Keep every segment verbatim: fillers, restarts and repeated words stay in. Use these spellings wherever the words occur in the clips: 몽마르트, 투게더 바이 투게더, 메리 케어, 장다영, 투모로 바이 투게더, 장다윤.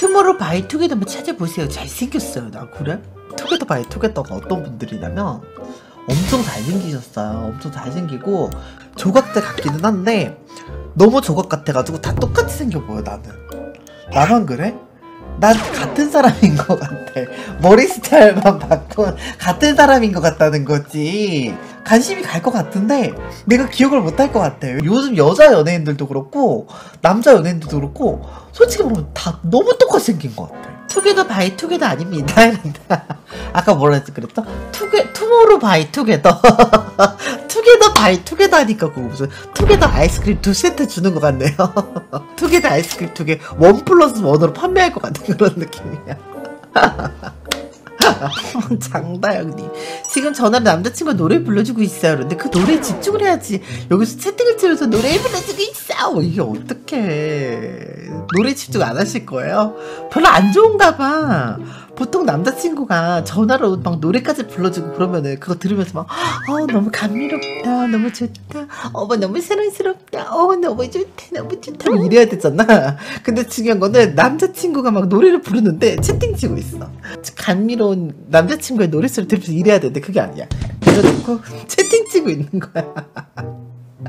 투모로 바이 투게더 한번 찾아보세요. 잘생겼어요. 나 그래? 투게더 바이 투게더가 어떤 분들이냐면 엄청 잘생기셨어요. 엄청 잘생기고 조각들 같기는 한데 너무 조각 같아가지고 다 똑같이 생겨보여. 나는 나만 그래? 난 같은 사람인 것 같아. 머리 스타일만 바꾼 같은 사람인 것 같다는 거지. 관심이 갈 것 같은데 내가 기억을 못 할 것 같아. 요즘 여자 연예인들도 그렇고 남자 연예인들도 그렇고 솔직히 보면 다 너무 똑같이 생긴 것 같아. 투게더 바이 투게더 아닙니다. 아까 뭐라 했지 그랬죠? 투게 투모로 바이 투게더. 투게더 바이 투게더 하니까 그거 무슨 투게더 아이스크림 두 세트 주는 것 같네요. 투게더 아이스크림 두 개 원 플러스 원으로 판매할 것 같은 그런 느낌이야. 장다영님 지금 전화로 남자친구가 노래 불러주고 있어요. 그런데 그 노래에 집중을 해야지. 여기서 채팅을 치면서 노래 불러주고 있어. 이게 어떡해. 노래 집중 안 하실 거예요? 별로 안 좋은가 봐. 보통 남자친구가 전화로 막 노래까지 불러주고 그러면은 그거 들으면서 막 어, 너무 감미롭다. 너무 좋다. 어머 너무 사랑스럽다. 어 너무 좋다. 너무 좋다. 이래야 되잖아. 근데 중요한 거는 남자친구가 막 노래를 부르는데 채팅 치고 있어. 감미로운 남자친구의 노래소리 들으면서 이래야 되는데 그게 아니야. 그래놓고 채팅 치고 있는 거야.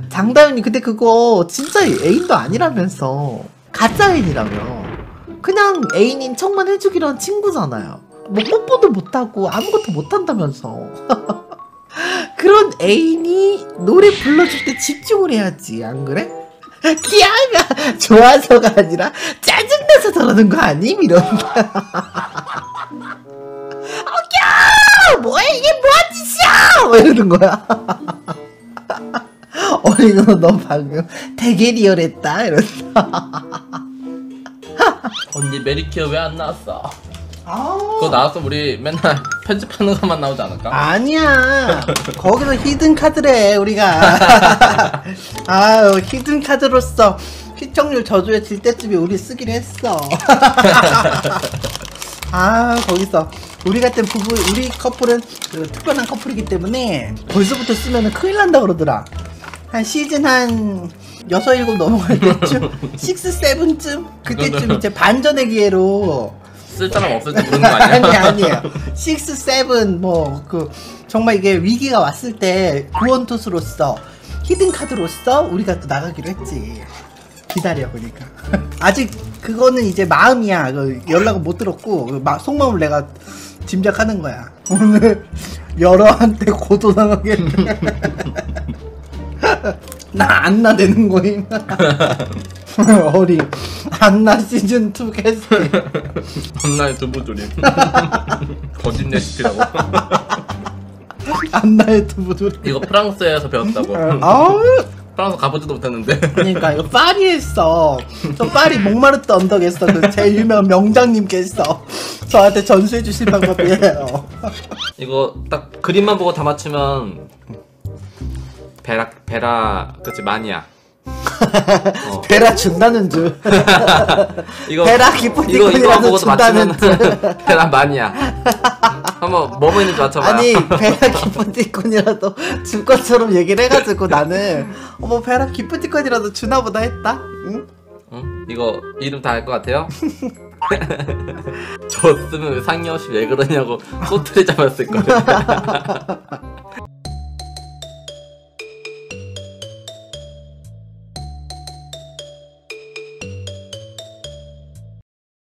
장다윤이 근데 그거 진짜 애인도 아니라면서 가짜 애인이라며. 그냥 애인인 척만 해주기로 한 친구잖아요. 뭐 뽀뽀도 못하고 아무것도 못한다면서. 그런 애인이 노래 불러줄 때 집중을 해야지 안 그래? 기아가 좋아서가 아니라 짜증나서 저러는 거 아님? 이런다. 어, 야! 뭐야 이게 뭐야 짓이야! 뭐 이러는 거야. 어이 너, 너 방금 되게 리얼했다 이런다. 언니 메리 케어 왜 안 나왔어? 아 그거 나와서 우리 맨날 편집하는 것만 나오지 않을까? 아니야. 거기서 히든 카드래 우리가. 아유 히든 카드로서 시청률 저조에 질 때쯤에 우리 쓰기로 했어. 아 거기서 우리 같은 부부 우리 커플은 그 특별한 커플이기 때문에 벌써부터 쓰면은 큰일 난다 그러더라. 한 시즌 한 여섯, 일곱 넘어갈 때쯤 육, 칠쯤 그때쯤 이제 반전의 기회로 쓸 사람 없을지 모르는 거 아니야? 아니 아니에요. 육, 칠 뭐 그 정말 이게 위기가 왔을 때 구원투수로서 히든 카드로서 우리가 또 나가기로 했지. 기다려 그러니까. 아직 그거는 이제 마음이야. 연락은 못 들었고 속마음을 내가 짐작하는 거야. 오늘 여러한테 고도당하겠네. 나 안나 되는 거임. 어리 안나 시즌 투 캐스 안나의 두부조림. 거짓 레시피라고. 안나의 두부조림 이거 프랑스에서 배웠다고. 프랑스 가보지도 못했는데. 그러니까 이거 파리 했어. 저 파리 몽마르트 언덕 했어. 그 제일 유명한 명장님께서 저한테 전수해 주실 방법이에요. 이거 딱 그림만 보고 다 맞추면 베라, 베라, 그치, 마니아. 어. 베라 준다는 줄. 이거, 베라 기프티콘이라도 준다는 줄. 베라 마니아. 한번 뭐뭐 있는지 맞춰봐. 아니, 베라 기프티콘이라도 줄 것처럼 얘기를 해가지고 나는, 어머, 베라 기프티콘이라도 주나보다 했다? 응? 응? 이거 이름 다 알 것 같아요? 줬으면 왜 상의 없이 왜 그러냐고 소트를 잡았을 거예요.